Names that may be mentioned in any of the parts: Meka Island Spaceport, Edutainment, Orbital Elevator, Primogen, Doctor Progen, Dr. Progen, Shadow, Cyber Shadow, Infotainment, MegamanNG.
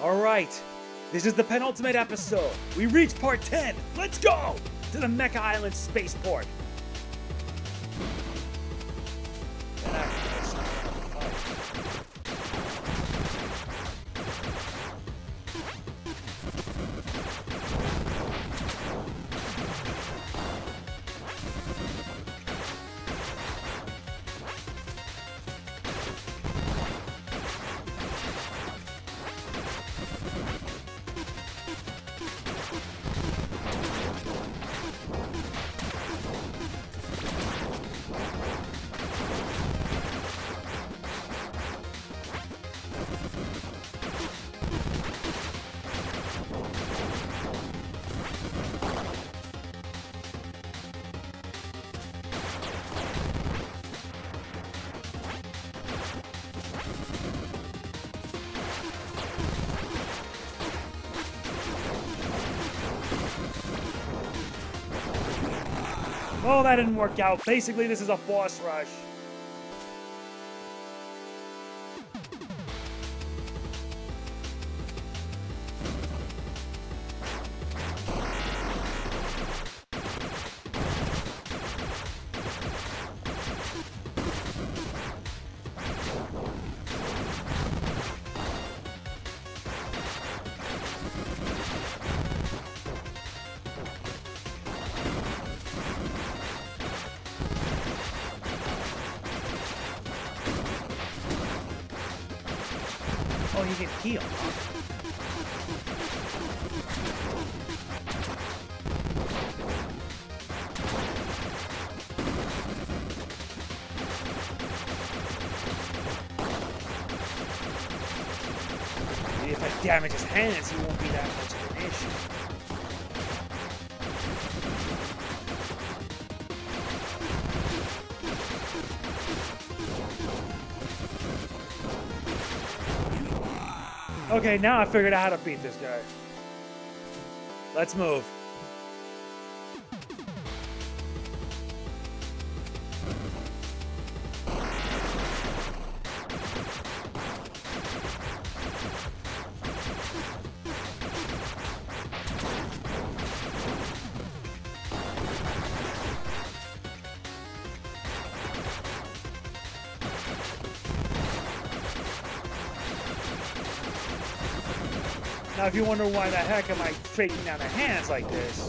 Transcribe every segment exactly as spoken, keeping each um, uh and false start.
Alright, this is the penultimate episode. We reached part ten. Let's go to the Meka Island Spaceport. Oh, that didn't work out. Basically, this is a boss rush. Oh, you get healed. Maybe if I damage his hands, he won't be that much of an issue. Okay, now I figured out how to beat this guy. Let's move. Now, if you wonder why the heck am I shaking down the hands like this?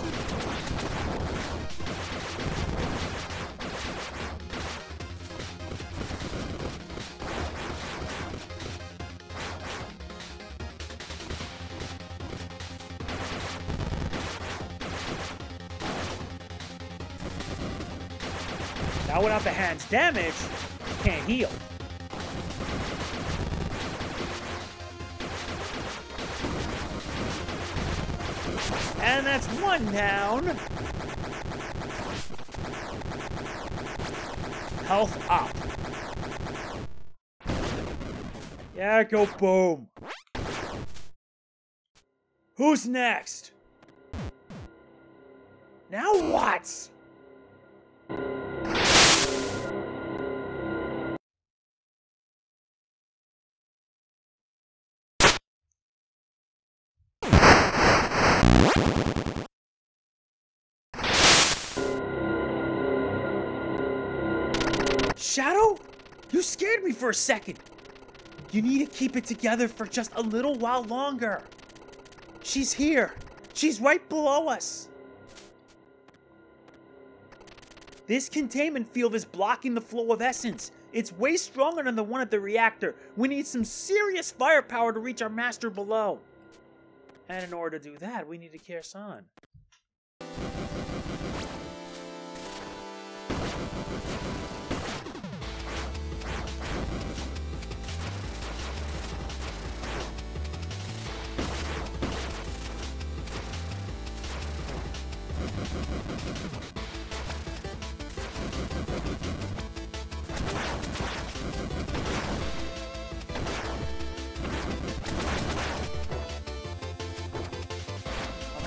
Now, without the hands damaged, you can't heal. And that's one down. Health up. Yeah, go boom. Who's next? Now what? Shadow, you scared me for a second. You need to keep it together for just a little while longer. She's here. She's right below us. This containment field is blocking the flow of essence. It's way stronger than the one at the reactor. We need some serious firepower to reach our master below. And in order to do that, we need to carry on.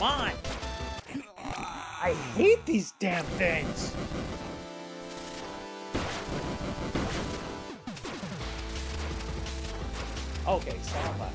On. I hate these damn things. Okay, stop.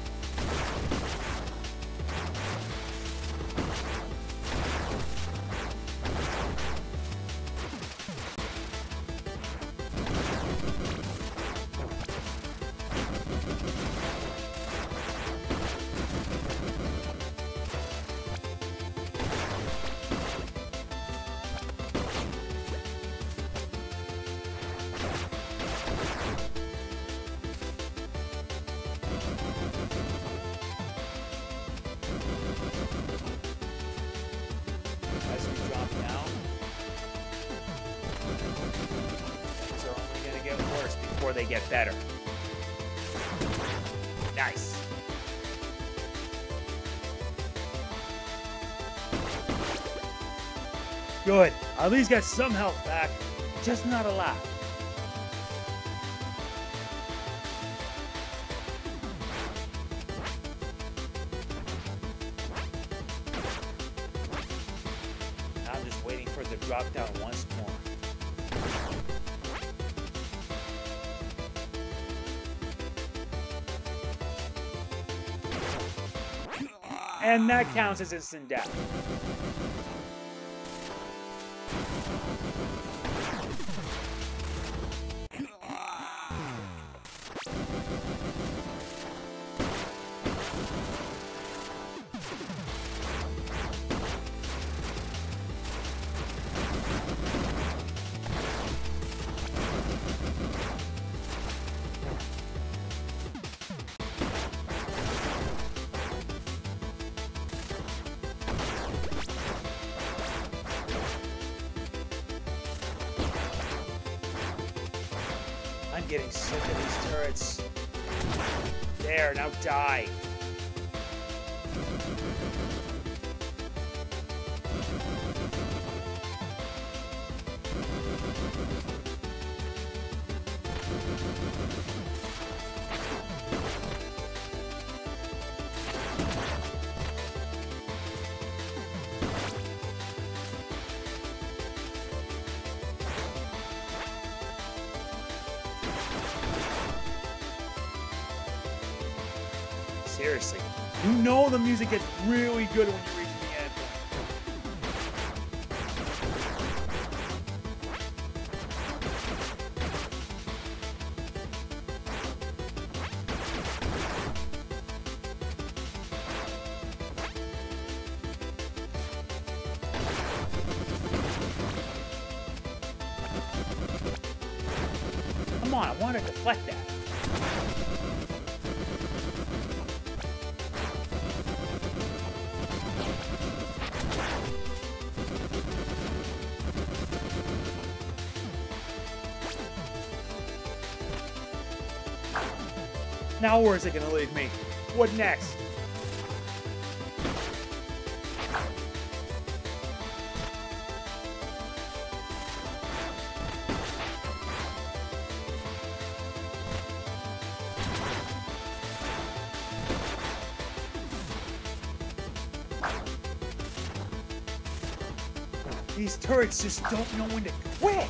They get better. Nice. Good. At least got some health back. Just not a lot. Now I'm just waiting for it to drop down once more. And that counts as instant death. Getting sick of these turrets. There, now die. Seriously, you know the music gets really good when you reach the end. Come on, I want to deflect that. Now where is it gonna lead me? What next? These turrets just don't know when to quit!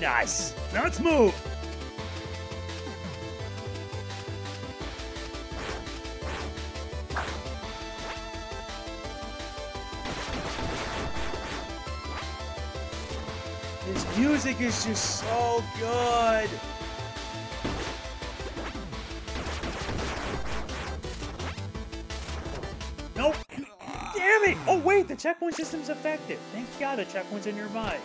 Nice. Now let's move. This music is just so good. Nope. Damn it. Oh, wait. The checkpoint system's effective. Thank God the checkpoints are nearby.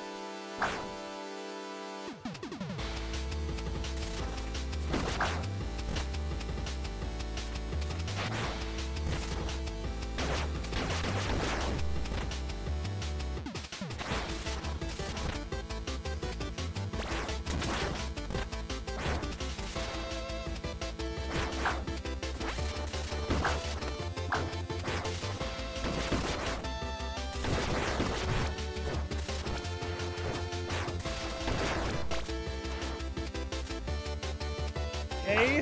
Okay.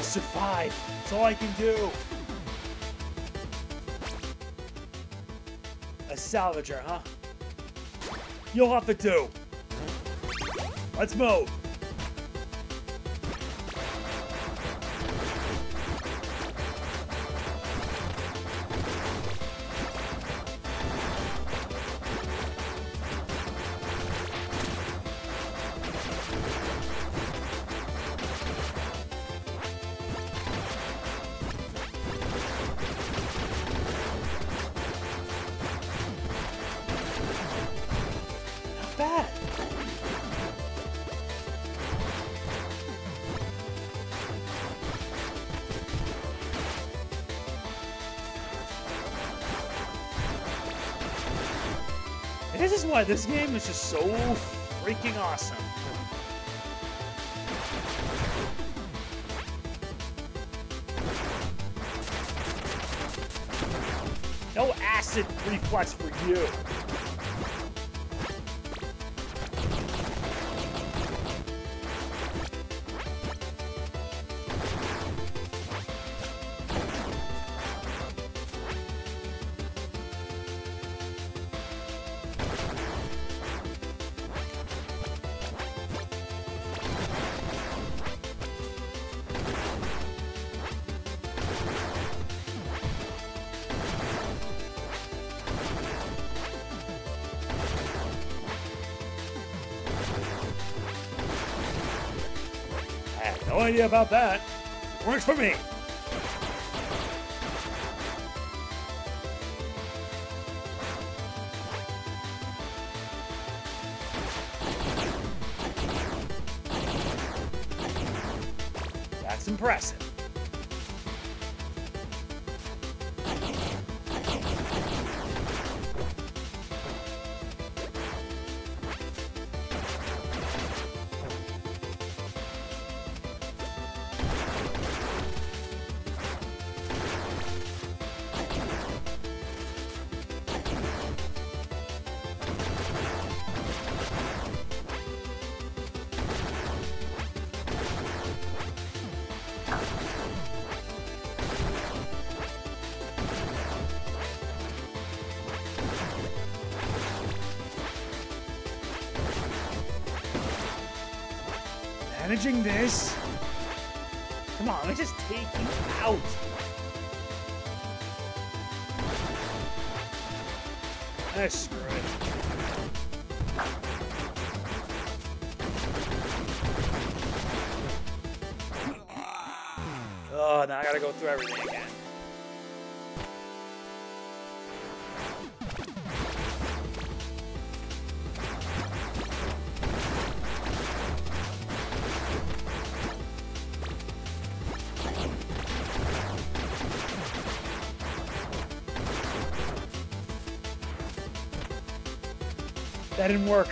Survive. That's all I can do. A salvager, huh? You'll have to do. Let's move. This is why this game is just so freaking awesome. No acid reflux for you. No idea about that. Works for me. That's impressive. Managing this. Come on, let's just take you out. Ah, screw it. Oh, now I gotta go through everything again. That didn't work.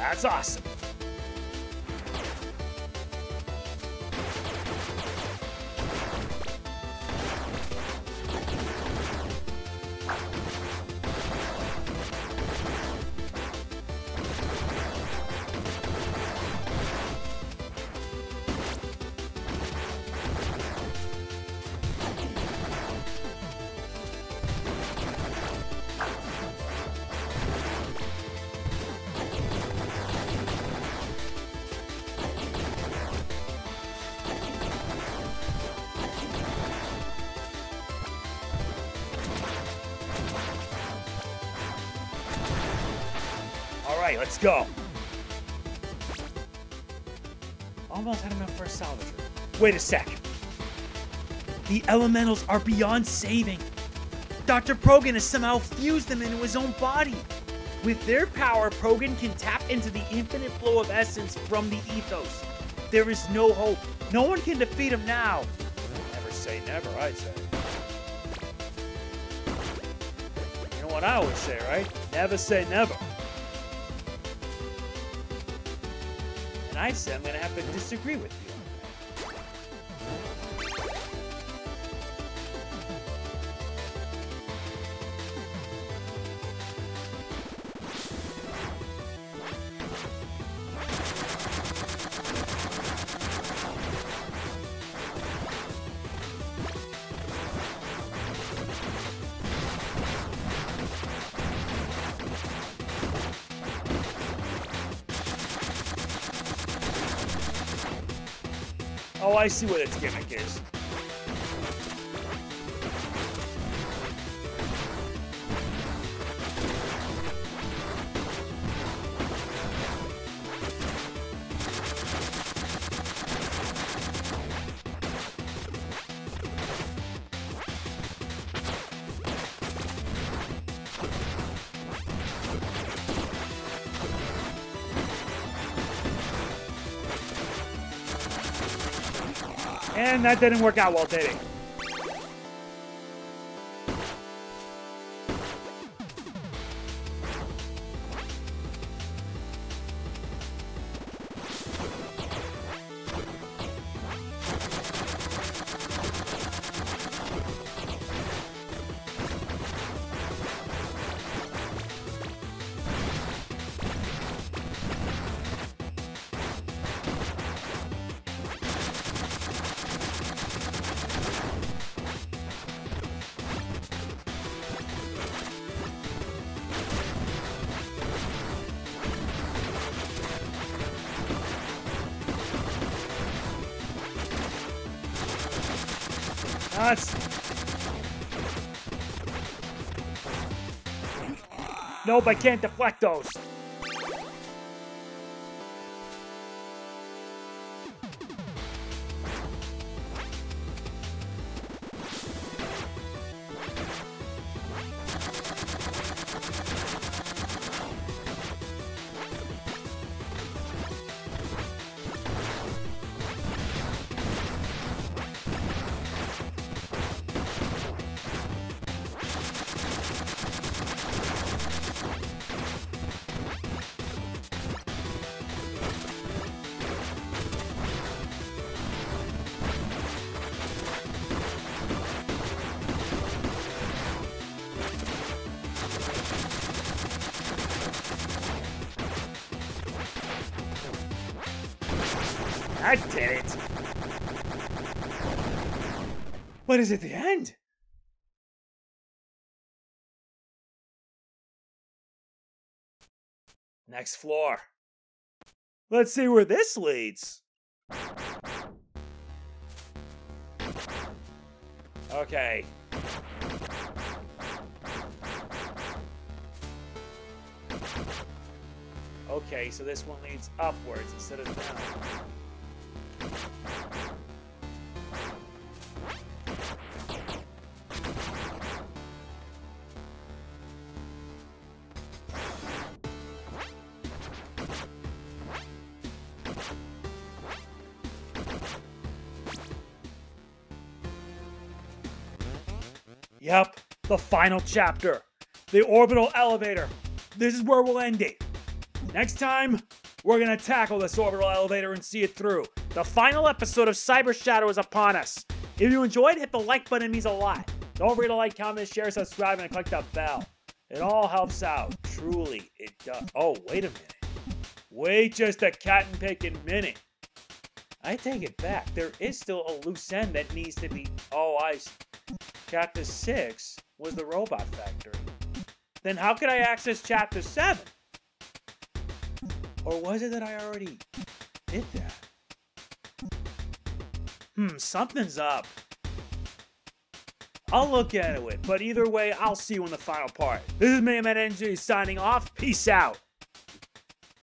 That's awesome. Okay, let's go. Almost had enough for a salvager. Wait a sec. The elementals are beyond saving. Doctor Progen has somehow fused them into his own body. With their power, Progen can tap into the infinite flow of essence from the ethos. There is no hope. No one can defeat him now. Never say never, I'd say. You know what I always say, right? Never say never. And I say I'm gonna have to disagree with you. Oh, I see what its gimmick is. And that didn't work out well, did it? That's... Nope, I can't deflect those. I did it! What is at the end? Next floor. Let's see where this leads. Okay. Okay, so this one leads upwards instead of down. Yep, the final chapter, the orbital elevator. This is where we'll end it. Next time, we're gonna tackle this orbital elevator and see it through. The final episode of Cyber Shadow is upon us. If you enjoyed, hit the like button, it means a lot. Don't forget to like, comment, share, subscribe, and click that bell. It all helps out, truly, it does. Oh, wait a minute. Wait just a cat and pickin' minute. I take it back, there is still a loose end that needs to be, oh, I, Chapter six was the robot factory. Then how could I access Chapter seven? Or was it that I already did that? Hmm, something's up. I'll look into it, but either way, I'll see you in the final part. This is MegamanNG signing off. Peace out.